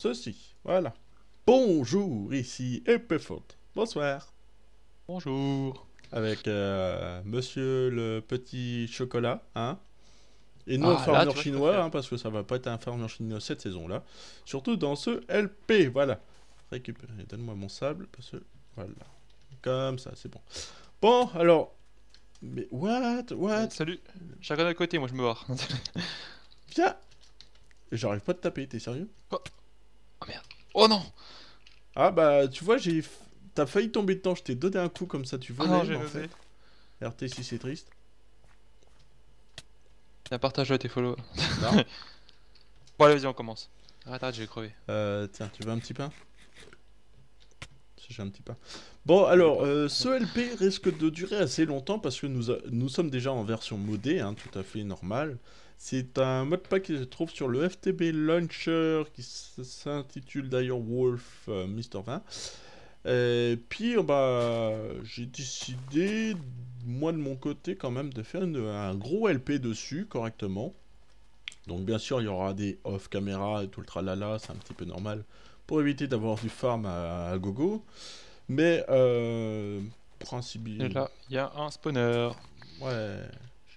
Ceci, voilà. Bonjour, ici Epifote. Bonsoir. Bonjour. Avec monsieur le petit chocolat, hein. Et non Farmer Chinois, hein, parce que ça va pas être un Farmer Chinois cette saison-là. Surtout dans ce LP, voilà. Récupérer, donne-moi mon sable, parce que... Voilà. Comme ça, c'est bon. Bon, alors... Mais what? Salut. Chacun de côté, moi je me barre. Viens. J'arrive pas à te taper, t'es sérieux? Oh. Oh merde. Oh non. Ah bah tu vois j'ai... T'as failli tomber dedans, je t'ai donné un coup comme ça, tu volais. Ah non, j'ai osé. RT si c'est triste. Tiens, partage-le à tes followers. Non. Bon allez, vas-y on commence. Arrête, j'ai crevé. Tiens, tu veux un petit pain? Si j'ai un petit pain. Bon alors, ce LP risque de durer assez longtemps parce que nous sommes déjà en version modée, hein, tout à fait normale. C'est un modpack qui se trouve sur le FTB Launcher qui s'intitule Dire Wolf Mr. 20. Et puis bah, j'ai décidé, moi de mon côté quand même, de faire un gros LP dessus correctement. Donc bien sûr il y aura des off caméra et tout le tralala, c'est un petit peu normal pour éviter d'avoir du farm à gogo. Mais principalement... Et là il y a un spawner. Ouais.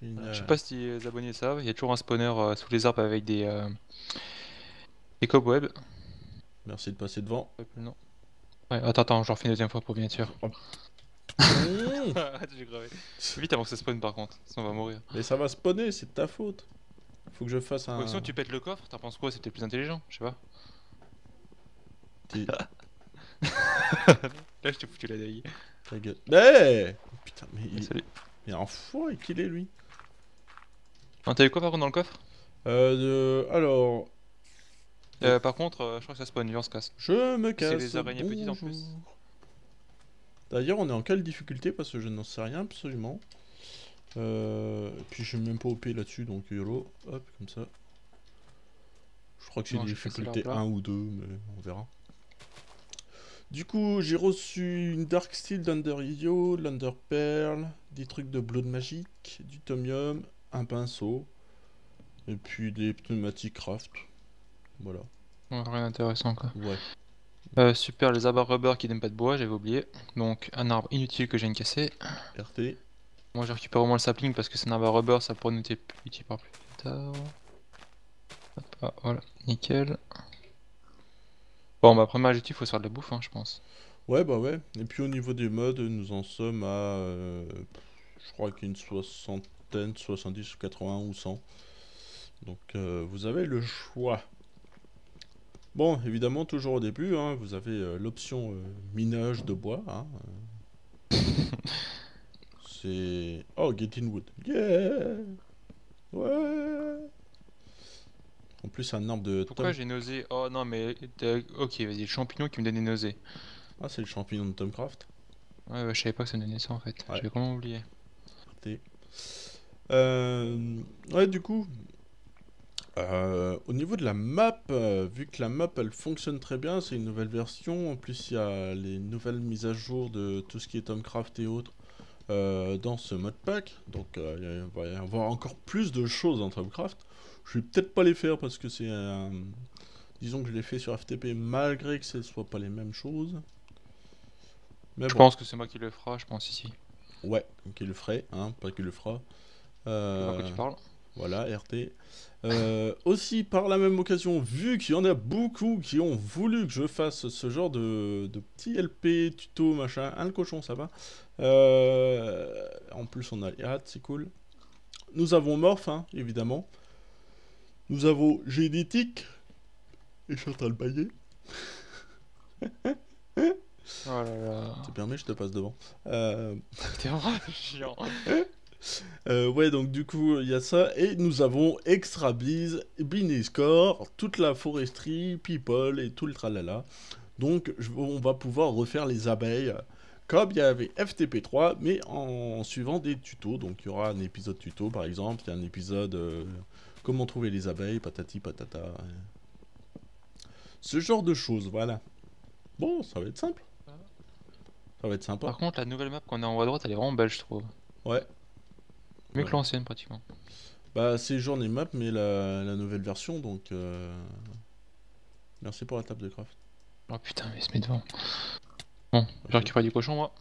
Je sais pas si les abonnés savent, il y a toujours un spawner sous les arbres avec des cobwebs. Merci de passer devant. Non. Ouais, attends, j'en refais une deuxième fois pour bien être sûr. Oh. J'ai gravé. Vite avant que ça spawn par contre, sinon on va mourir. Mais ça va spawner, c'est de ta faute. Faut que je fasse un... Sinon tu pètes le coffre, t'en penses quoi? C'était plus intelligent, je sais pas. Là je t'ai foutu la daille. Ta gueule. Hey oh, putain, mais il... Salut. Mais un fou qu'il est lui. T'as eu quoi par contre dans le coffre? Alors... par contre, je crois que ça spawn, viens on se casse. Je me casse. C'est les araignées petites en plus. D'ailleurs on est en quelle difficulté parce que je n'en sais rien absolument. Et puis je suis même pas OP là-dessus donc YOLO, hop comme ça. Je crois que c'est difficulté 1 ou 2 mais on verra. Du coup, j'ai reçu une Dark Steel, d'Under Io, l'Under Pearl, des trucs de Blood Magic, du Tomium, un pinceau, et puis des pneumatiques craft. Voilà. Ouais, rien d'intéressant quoi. Ouais. Super, les abats rubber qui n'aiment pas de bois, j'avais oublié. Donc, un arbre inutile que j'ai une cassée. RT. Moi, je récupère au moins le sapling parce que c'est un arbre rubber, ça pourrait nous être utile par plus tard. Hop, ah, voilà, nickel. Bon bah premier objectif faut se faire de la bouffe hein, je pense. Ouais bah ouais, et puis au niveau des mods nous en sommes à je crois qu'une soixantaine, 70, 80 ou 100. Donc vous avez le choix. Bon évidemment toujours au début hein, vous avez l'option minage de bois hein, c'est... Oh getting wood. Yeah. Ouais. En plus, un arbre de... Pourquoi j'ai nausé? Oh non, mais... Ok, vas-y, le champignon qui me donne des nausées. Ah, c'est le champignon de TomCraft. Ouais, bah, je savais pas que ça me donnait ça, en fait. Ouais. J'avais complètement oublié. Ouais, du coup... au niveau de la map, vu que la map, elle fonctionne très bien, c'est une nouvelle version. En plus, il y a les nouvelles mises à jour de tout ce qui est TomCraft et autres dans ce modpack. Donc, il va y avoir encore plus de choses dans TomCraft. Je vais peut-être pas les faire parce que c'est un... Disons que je les fais sur FTP malgré que ce ne soit pas les mêmes choses. Mais je pense que c'est moi qui le fera, je pense ici. Ouais, qui le ferait, hein, pas qui le fera. Pourquoi tu parles ? Voilà, RT. Aussi, par la même occasion, vu qu'il y en a beaucoup qui ont voulu que je fasse ce genre de petit LP, tuto, machin, hein, le cochon, ça va. En plus, on a les hâtes, c'est cool. Nous avons Morph, hein, évidemment. Nous avons Génétique et Chantal Baillet. Oh là là. Tu permets, je te passe devant. T'es vraiment chiant. Ouais, donc du coup, il y a ça. Et nous avons Extra Bees, Binescore, toute la foresterie, People et tout le tralala. Donc, on va pouvoir refaire les abeilles comme il y avait FTP3, mais en suivant des tutos. Donc, il y aura un épisode tuto, par exemple. Il y a un épisode... Comment trouver les abeilles, patati patata. Ce genre de choses, voilà. Bon, ça va être simple. Ça va être sympa. Par contre, la nouvelle map qu'on a en haut à droite, elle est vraiment belle, je trouve. Ouais. Mieux que l'ancienne, pratiquement. Bah, c'est Journey Map, mais la nouvelle version, donc... Merci pour la table de craft. Oh putain, mais il se met devant. Bon, j'ai récupéré du cochon, moi.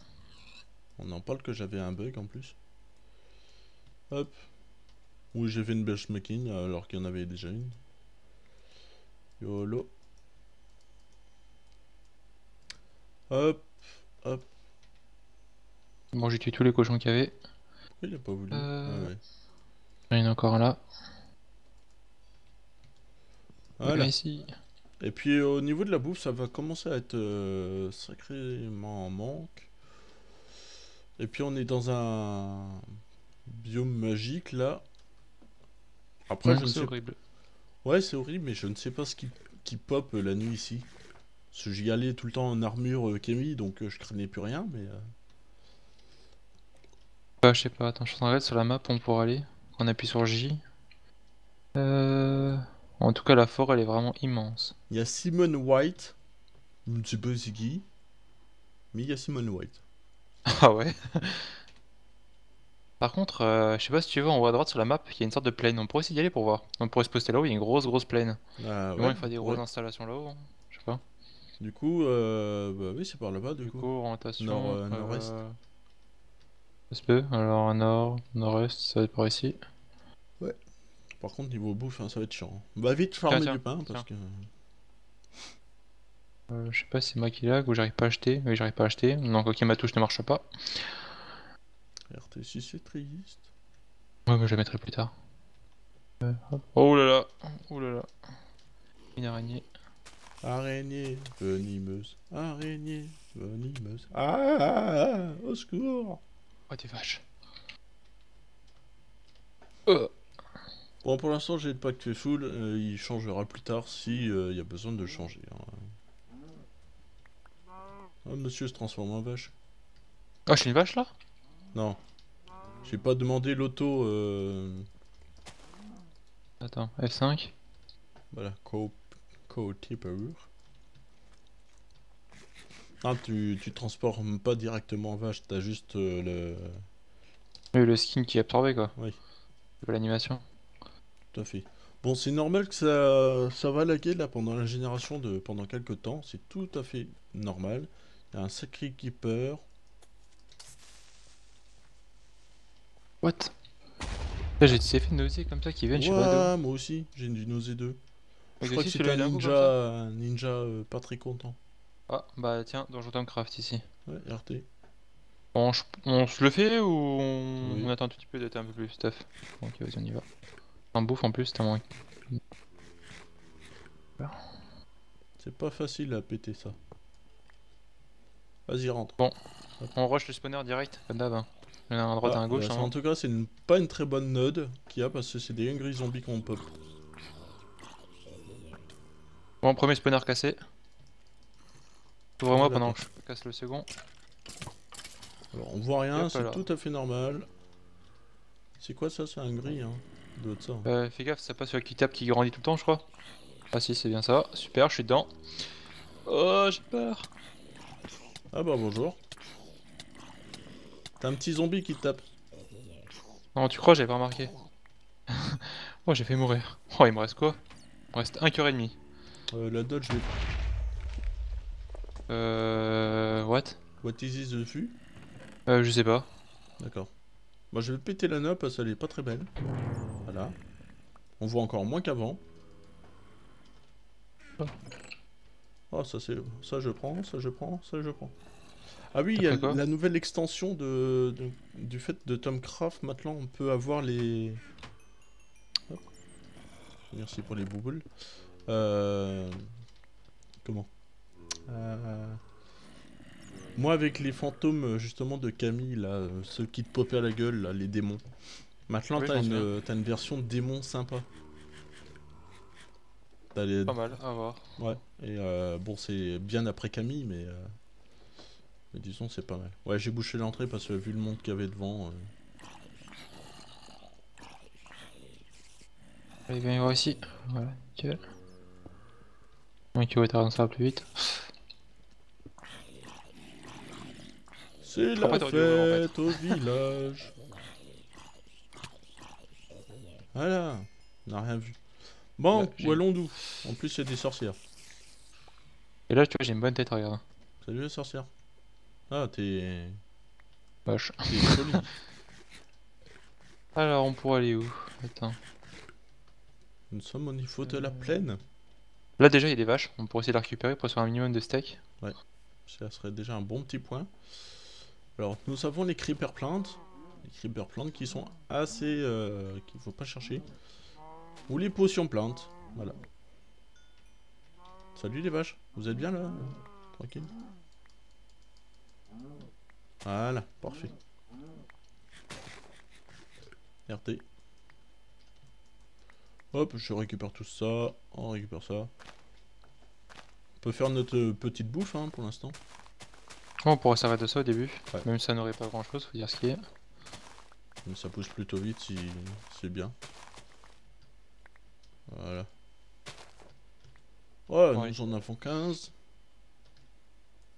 On en parle que j'avais un bug en plus. Hop. Oui, j'ai fait une benchmaking alors qu'il y en avait déjà une. YOLO. Hop, hop. Bon, j'ai tué tous les cochons qu'il y avait. Pourquoi il a pas voulu Ah ouais. Il y en a encore un là. Voilà. Ici. Et puis au niveau de la bouffe, ça va commencer à être sacrément en manque. Et puis on est dans un biome magique là. Après, je ne sais... horrible. Ouais, c'est horrible, mais je ne sais pas ce qui pop la nuit ici. Parce que j'y allais tout le temps en armure Kemi, donc je craignais plus rien, mais... Bah, je sais pas, attends, je suis en train de regarder sur la map on pourra aller. On appuie sur J. En tout cas, la forêt, elle est vraiment immense. Il y a Simon White. Je ne sais pas c'est qui. Mais il y a Simon White. Ah ouais. Par contre, je sais pas si tu vois, en haut à droite sur la map, il y a une sorte de plaine. On pourrait essayer d'y aller pour voir. On pourrait se poster là-haut, il y a une grosse plaine. Ah, ouais, il faut des grosses installations là-haut, hein. Je sais pas. Du coup, bah oui, c'est par là-bas du coup. Orientation nord-est. Ça se peut, alors nord, nord-est, ça va être par ici. Ouais. Par contre, niveau bouffe, hein, ça va être chiant. Bah vite farmer du pain parce que... je sais pas si c'est moi qui lag ou j'arrive pas à acheter. Oui, j'arrive pas à acheter. Donc ok, ma touche ne marche pas. RT6, c'est triste. Ouais, mais je la mettrai plus tard. Oh là là, oh là là. Une araignée. Araignée venimeuse. Araignée venimeuse. Ah, au secours. Oh des vaches. Bon, pour l'instant j'ai le pack fait full, il changera plus tard si y a besoin de changer. Hein. Oh, monsieur se transforme en vache. Ah, oh, je suis une vache là? Non. J'ai pas demandé l'auto. Attends, F5. Voilà, co-tipeur. Ah, tu transformes pas directement en vache, t'as juste le skin qui est absorbé quoi. Oui. C'est pas l'animation. Tout à fait. Bon, c'est normal que ça va laguer là pendant la génération de pendant quelques temps, c'est tout à fait normal. Il y a un sacré keeper. What? J'ai fait une nausée comme ça qui vient, je sais pas. Moi aussi, j'ai une nausée 2. Je crois que c'était un ninja pas très content. Ah bah tiens, dans TomCraft ici. Ouais, RT. On se le fait ou on attend un tout petit peu d'être un peu plus stuff? Ok, vas-y, on y va. En bouffe en plus, t'as moins. C'est pas facile à péter ça. Vas-y, rentre. Bon, on rush le spawner direct, comme d'hab. Hein. Il y en a un à droite, un à gauche. Hein. En tout cas, c'est pas une très bonne node qu'il y a parce que c'est des hungry zombies qu'on pop. Bon, premier spawner cassé. Ouvre-moi pendant que je casse le second. Alors, on voit rien, c'est tout à fait normal. C'est quoi ça? C'est un gris, hein. Ça. Fais gaffe, ça passe sur la Q-tap qui grandit tout le temps, je crois. Ah si, c'est bien ça. Super, je suis dedans. Oh, j'ai peur. Ah bah bonjour. T'as un petit zombie qui te tape. Non, tu crois, j'avais pas remarqué. Oh, j'ai fait mourir. Oh, il me reste quoi? Il me reste un cœur et demi. La dodge, je l'ai pas. What is this dessus? Je sais pas. D'accord. Moi, je vais péter la nappe parce qu'elle est pas très belle. Voilà. On voit encore moins qu'avant. Oh, ça c'est... Ça je prends, ça je prends, ça je prends. Ah oui, il y a la nouvelle extension du fait de TomCraft. Maintenant, on peut avoir les... Hop. Merci pour les bouboules. Comment Moi, avec les fantômes, justement, de Camille, là, ceux qui te popaient à la gueule, là, les démons. Maintenant, oui, t'as une version démon sympa. T'as les... Pas mal, à voir. Ouais, et bon, c'est bien après Camille, mais disons, c'est pas mal. Ouais, j'ai bouché l'entrée parce que vu le monde qu'il y avait devant... Allez, viens y voir ici. Voilà, nickel. Ouais, tu vas t'avancer plus vite. C'est la fête au village. Voilà, on n'a rien vu. Bon, où allons-nous? En plus, il y a des sorcières. Et là, tu vois, j'ai une bonne tête, regarde. Salut la sorcière. Ah, t'es... vache. T'es joli. Alors, on pourrait aller où? Attends. Nous sommes au niveau de la plaine. Là, déjà, il y a des vaches. On pourrait essayer de la récupérer pour se faire un minimum de steak. Ouais. Ça serait déjà un bon petit point. Alors, nous avons les creeper plantes. Les creeper plantes qui sont assez... qu'il faut pas chercher. Ou les potions plantes. Voilà. Salut les vaches. Vous êtes bien là? Tranquille. Voilà. Parfait. RT. Hop, je récupère tout ça. On récupère ça. On peut faire notre petite bouffe hein, pour l'instant. On pourrait s'arrêter de ça au début. Ouais. Même ça n'aurait pas grand chose, faut dire ce qu'il y a. Mais ça pousse plutôt vite si c'est bien. Voilà. Ouais, ouais, nous en avons 15.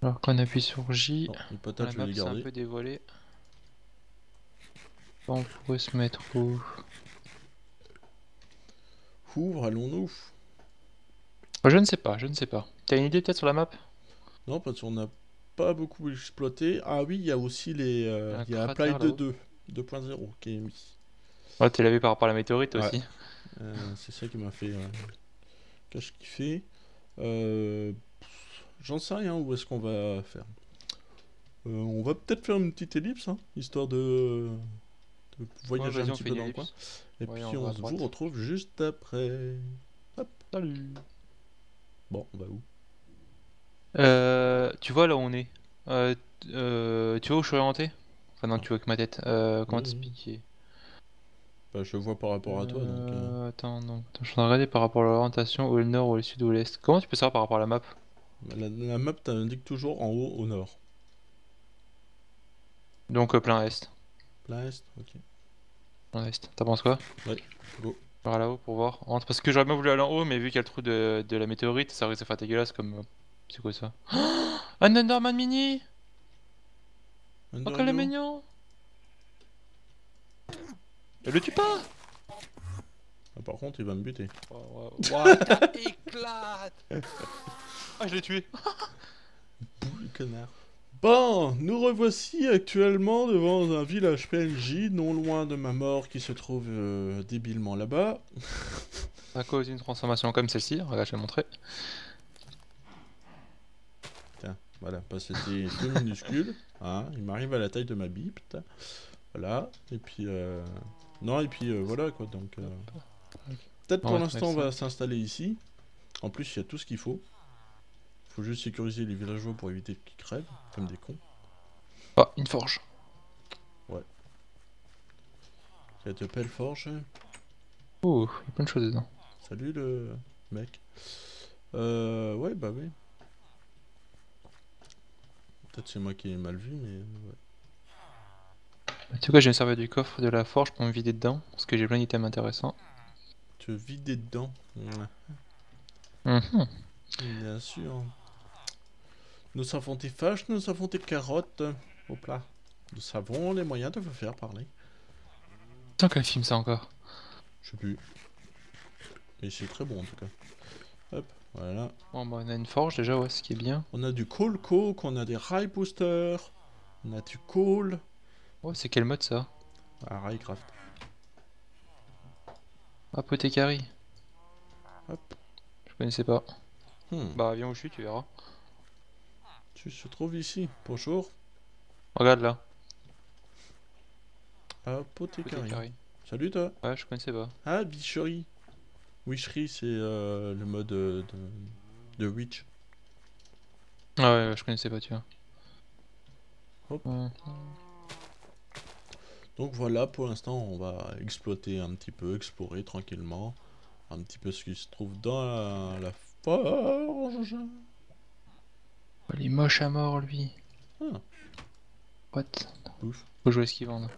Alors qu'on appuie sur J, oh, les patates, je vais les garder. C'est un peu dévoilé. On pourrait se mettre où? Où allons-nous? Je ne sais pas, je ne sais pas. T'as une idée peut-être sur la map? Non, parce qu'on n'a pas beaucoup exploité. Ah oui, il y a aussi les... il y a Applied 2.0 qui est mis. Ouais, t'es lavé par rapport à la météorite aussi. C'est ça qui m'a fait... cache kiffer. J'en sais rien, où est-ce qu'on va faire? On va peut-être faire une petite ellipse, hein, histoire de voyager un petit peu dans le coin. Et puis on vous retrouve juste après. Hop, salut. Bon, on va où? Tu vois là où on est. Tu vois où je suis orienté? Enfin non, tu vois que ma tête. Comment t'expliquer? Bah, je vois par rapport à toi. Donc, attends, non. Attends, je suis en train de regarder par rapport à l'orientation, ou le nord, ou le sud, ou l'est. Comment tu peux savoir par rapport à la map? La map t'indique toujours en haut, au nord. Donc plein est. Plein est, ok. Plein est, t'en penses quoi? Ouais, go. On va là-haut pour voir. Parce que j'aurais bien voulu aller en haut, mais vu qu'il y a le trou de la météorite, ça risque de faire dégueulasse comme... C'est quoi ça? Un Enderman mini! Oh, qu'elle est mignon! Le tue pas! Ah, par contre, il va me buter. Waouh, t'as éclate! Ah, je l'ai tué! Boule connard. Bon, nous revoici actuellement devant un village PNJ, non loin de ma mort qui se trouve débilement là-bas. À cause d'une transformation comme celle-ci, regarde, je vais montrer. Tiens, voilà, c'était tout minuscule. Hein, il m'arrive à la taille de ma bille, putain. Voilà, et puis. Non, et puis voilà quoi, donc. Peut-être pour l'instant on va s'installer ici. En plus, il y a tout ce qu'il faut. Faut juste sécuriser les villageois pour éviter qu'ils crèvent, comme des cons. Ah, une forge. Ouais. Il y a de belles forges. Oh, il y a plein de choses dedans. Salut le mec. Ouais, bah oui. Peut-être c'est moi qui ai mal vu, mais ouais. En tout cas, je vais me servir du coffre de la forge pour me vider dedans, parce que j'ai plein d'items intéressants. Te vider dedans? Bien sûr. Nous avons des vaches, nous avons des carottes. Au plat. Nous savons les moyens de vous faire parler. Tant qu'un film ça encore. Je sais plus. Mais c'est très bon en tout cas. Hop, voilà. Bon bah on a une forge déjà, ouais, ce qui est bien. On a du coal coke, on a des rail boosters. On a du coal. Oh, c'est quel mode ça? Ah, Railcraft. Apothecary. Hop. Je connaissais pas. Bah, viens où je suis, tu verras. Tu se trouves ici. Bonjour. Regarde là. Apothecary. Salut toi. Ouais, je connaissais pas. Ah, Witchery. Witchery, c'est le mode de Witch. Ah ouais, je connaissais pas, tu vois. Hop. Donc voilà, pour l'instant, on va exploiter un petit peu, explorer tranquillement un petit peu ce qui se trouve dans la forge. Il est moche à mort, lui. Ah. What? Ouf. Faut jouer à ce qu'ils vendent.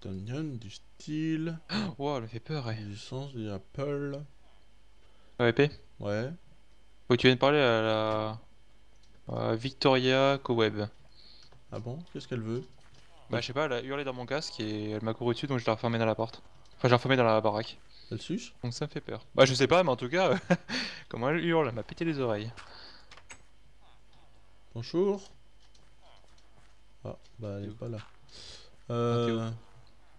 Tonium, du style. Wow, elle fait peur, ouais. Du sens, du apple. AWP? Ouais. Oh, tu viens de parler à la... à Victoria Coweb. Ah bon? Qu'est-ce qu'elle veut? Bah, je sais pas, elle a hurlé dans mon casque et elle m'a couru dessus, donc je l'ai refermé dans la porte. Enfin, je l'ai refermé dans la baraque. Elle suce? Donc ça me fait peur. Bah, je sais pas, mais en tout cas, comment elle hurle, elle m'a pété les oreilles. Bonjour. Ah, bah elle est pas là.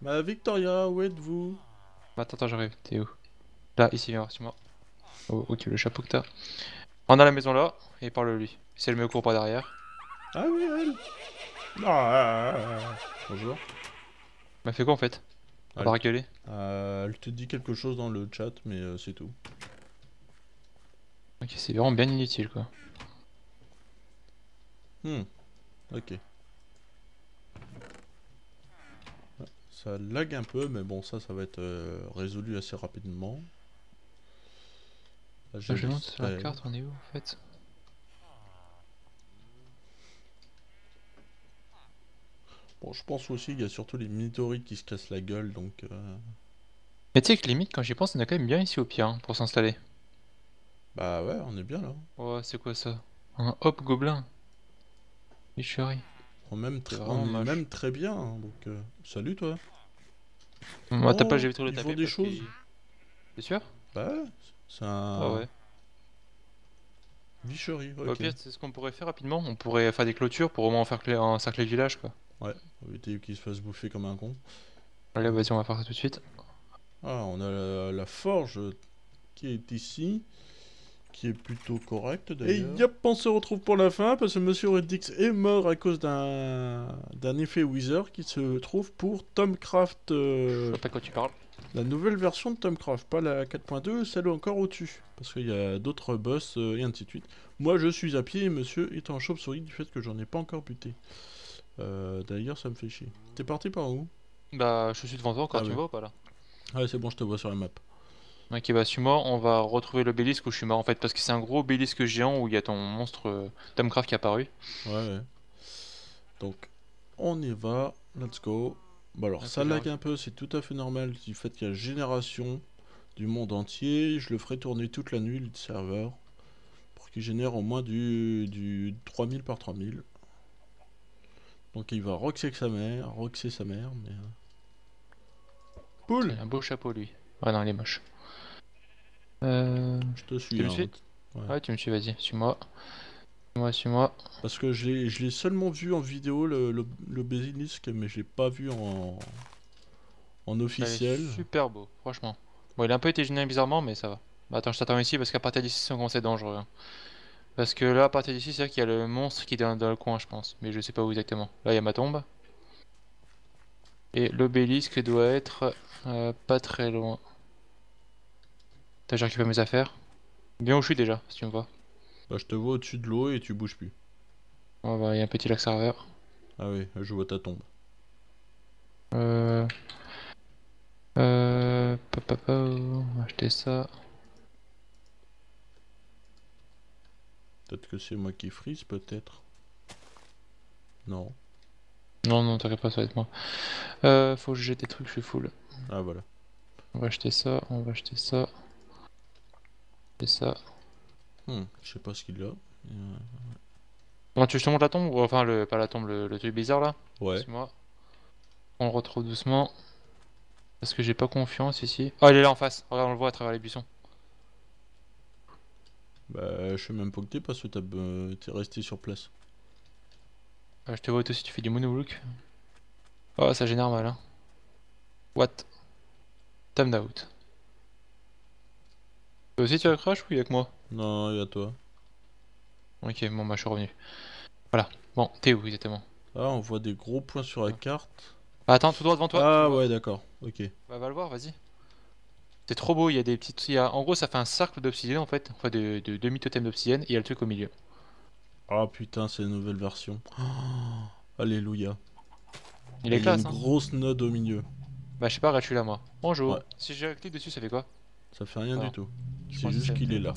Bah Victoria, où êtes-vous? Attends, attends, j'arrive, t'es où? Là, ici, viens, c'est moi. Oh, ok, le chapeau que t'as. Rentre à la maison là, et parle-lui. Si elle me court pas derrière. Ah oui, elle. Bonjour. Bah fait quoi en fait? Elle va rigoler. Elle te dit quelque chose dans le chat, mais c'est tout. Ok, c'est vraiment bien inutile quoi. Hmm, ok. Ça lag un peu, mais bon, ça va être résolu assez rapidement. Là, je monte sur la carte, on est où en fait? Bon, je pense aussi qu'il y a surtout les Minotauri qui se cassent la gueule, donc... Mais tu sais que limite, quand j'y pense, on est quand même bien ici au pire, hein, pour s'installer. Bah ouais, on est bien là. Oh, c'est quoi ça? Un hop gobelin. Witchery. On est même très bien, hein, donc... Salut toi. Moi, t'as pas, j'ai vu trop le taper. Ils font des choses. T'es sûr? Bah ouais, c'est un... Ah ouais. Witchery, ok. Au pire, c'est ce qu'on pourrait faire rapidement. On pourrait faire des clôtures pour au moins en faire encercler le village, quoi. Ouais, éviter qu'il se fasse bouffer comme un con. Allez, vas-y, on va faire ça tout de suite. Ah, on a la forge qui est ici, qui est plutôt correcte d'ailleurs. Et yop, on se retrouve pour la fin, parce que Monsieur Redikz est mort à cause d'un effet Wither qui se trouve pour TomCraft... Je sais pas quoi tu parles. La nouvelle version de TomCraft, pas la 4.2, celle encore au-dessus. Parce qu'il y a d'autres boss et ainsi de suite. Moi, je suis à pied et Monsieur est en chauve-souris du fait que j'en ai pas encore buté. D'ailleurs ça me fait chier. T'es parti par où? Bah je suis devant toi encore, tu me vois ou pas là? Ah c'est bon, je te vois sur la map. Ok, bah suis mort, on va retrouver l'obélisque où je suis mort en fait, parce que c'est un gros obélisque géant où il y a ton monstre TomCraft qui est apparu. Ouais ouais. Donc on y va, let's go. Bah alors ça lag un peu, c'est tout à fait normal du fait qu'il y a génération du monde entier. Je le ferai tourner toute la nuit le serveur pour qu'il génère au moins du 3000 par 3000. Donc il va roxer sa mère, mais... Poule! Un beau chapeau lui. Ah non, il est moche. Je te suis. Tu me suis? Ouais. Ouais, tu me suis, vas-y, suis-moi. Suis-moi. Parce que je l'ai seulement vu en vidéo, le basilisque, mais je l'ai pas vu en officiel. Il est super beau, franchement. Bon, il a un peu été gêné bizarrement, mais ça va. Bah, attends, je t'attends ici, parce qu'à partir d'ici, c'est quand c'est dangereux. Hein. Parce que là, à partir d'ici, c'est vrai qu'il y a le monstre qui est dans le coin, je pense. Mais je sais pas où exactement. Là, il y a ma tombe. Et l'obélisque doit être pas très loin. T'as déjà récupéré mes affaires? Bien où je suis déjà, si tu me vois. Bah, je te vois au-dessus de l'eau et tu bouges plus. Oh, bah, il y a un petit lac serveur. Ah oui, je vois ta tombe. On va acheter ça. Peut-être que c'est moi qui frise, peut-être. Non. Non, non, t'inquiète pas, ça va être moi. Faut que je jette des trucs, je suis full. Ah, voilà. On va acheter ça, on va acheter ça. Et ça. Je sais pas ce qu'il a. Bon, tu montes la tombe, ou enfin, pas la tombe, le truc bizarre là? Ouais. C'est moi. On le retrouve doucement. Parce que j'ai pas confiance ici. Oh, il est là en face, regarde, on le voit à travers les buissons. Bah, je sais même pas que t'es parce que t'es resté sur place. Ah, je te vois toi aussi, tu fais du monoblock. Oh, ça génère mal, hein. What? Time out. Toi aussi, tu as crash ou y'a que moi? Non, y'a toi. Ok, bon, bah, je suis revenu. Voilà. Bon, t'es où exactement? Ah, on voit des gros points sur la carte. Ah, attends, tout droit devant toi. Ah, ouais, d'accord. Ok. Bah, va le voir, vas-y. C'est trop beau, il y a des petites... En gros ça fait un cercle d'obsidienne en fait, enfin de demi-totem d'obsidienne, et il y a le truc au milieu. Ah putain, c'est une nouvelle version. Oh, alléluia. Il est classe, hein. Une grosse node au milieu. Bah je sais pas, regarde, je suis là moi. Bonjour. Ouais. Si je clique dessus, ça fait quoi? Ça fait rien du tout. C'est juste qu'il est là.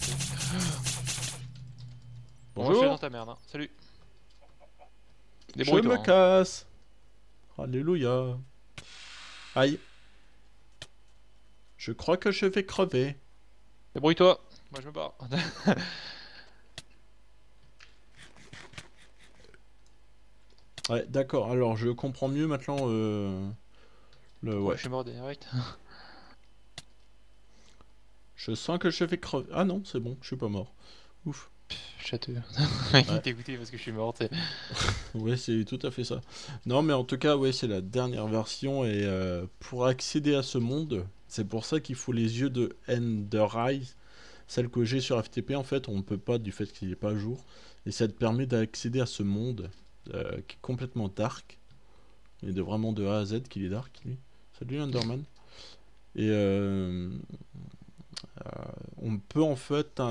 Bonjour. Je suis dans ta merde, hein. Salut. Je me casse. Alléluia. Aïe. Je crois que je vais crever. Débrouille-toi. Moi je me barre. Ouais, d'accord. Alors je comprends mieux maintenant ouais, je suis mort direct. Je sens que je vais crever. Ah non, c'est bon, je suis pas mort. Ouf. Châteux. Ouais. Il est dégoûté parce que je suis mort. Ouais, c'est tout à fait ça. Non, mais en tout cas, ouais, c'est la dernière version. Et pour accéder à ce monde, c'est pour ça qu'il faut les yeux de Ender Eyes. Celle que j'ai sur FTP, en fait, on ne peut pas du fait qu'il n'est pas à jour. Et ça te permet d'accéder à ce monde qui est complètement dark. Et de vraiment de A à Z qu'il est dark, lui. Salut, Underman. Et on peut en fait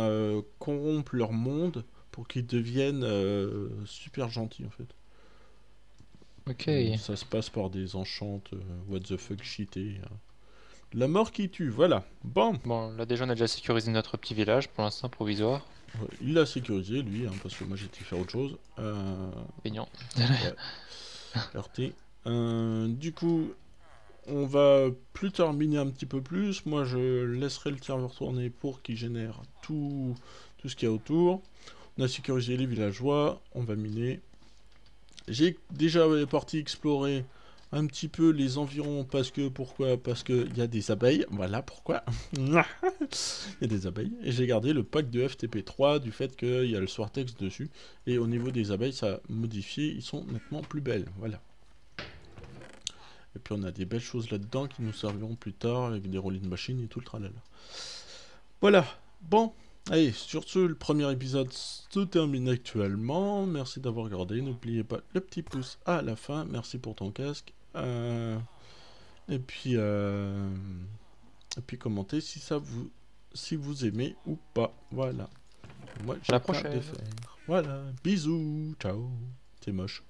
corrompre leur monde pour qu'ils deviennent super gentils en fait. Ok. Ça se passe par des enchantes, what the fuck cheaté. La mort qui tue, voilà. Bon. Bon, là déjà on a déjà sécurisé notre petit village pour l'instant provisoire. Ouais, il l'a sécurisé lui, hein, parce que moi j'étais faire autre chose. Peignant. Ouais. Du coup. On va plus terminer un petit peu plus. Moi, je laisserai le serveur tourner pour qu'il génère tout ce qu'il y a autour. On a sécurisé les villageois. On va miner. J'ai déjà parti explorer un petit peu les environs. Parce que, pourquoi? Parce qu'il y a des abeilles. Voilà pourquoi. Il y a des abeilles. Et j'ai gardé le pack de FTP3 du fait qu'il y a le Swartex dessus. Et au niveau des abeilles, ça a modifié. Ils sont nettement plus belles. Voilà. Et puis on a des belles choses là-dedans qui nous serviront plus tard avec des rolling machines et tout le tralala. Voilà, bon, allez, sur ce, le premier épisode se termine actuellement. Merci d'avoir regardé, n'oubliez pas le petit pouce à la fin, merci pour ton casque. Et puis commentez si ça vous aimez ou pas. Voilà. Moi j'ai la prochaine. Voilà, bisous, ciao. T'es moche.